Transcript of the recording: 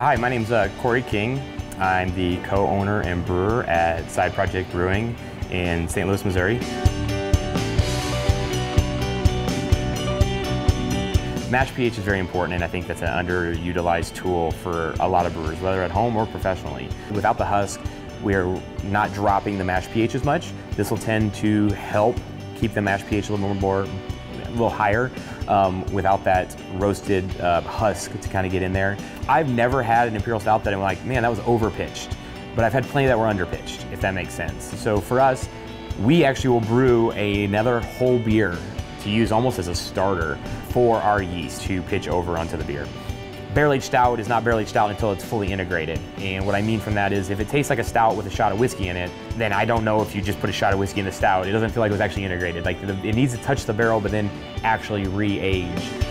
Hi, my name's Cory King. I'm the co-owner and brewer at Side Project Brewing in St. Louis, Missouri. Mash pH is very important, and I think that's an underutilized tool for a lot of brewers, whether at home or professionally. Without the husk, we are not dropping the mash pH as much. This will tend to help keep the mash pH a little higher without that roasted husk to kind of get in there. I've never had an imperial stout that I'm like, man, that was overpitched, but I've had plenty that were underpitched, if that makes sense. So for us, we actually will brew another whole beer to use almost as a starter for our yeast to pitch over onto the beer. Barrel-aged stout is not barrel-aged stout until it's fully integrated. And what I mean from that is if it tastes like a stout with a shot of whiskey in it, then I don't know if you just put a shot of whiskey in the stout. It doesn't feel like it was actually integrated. Like, it needs to touch the barrel, but then actually re-age.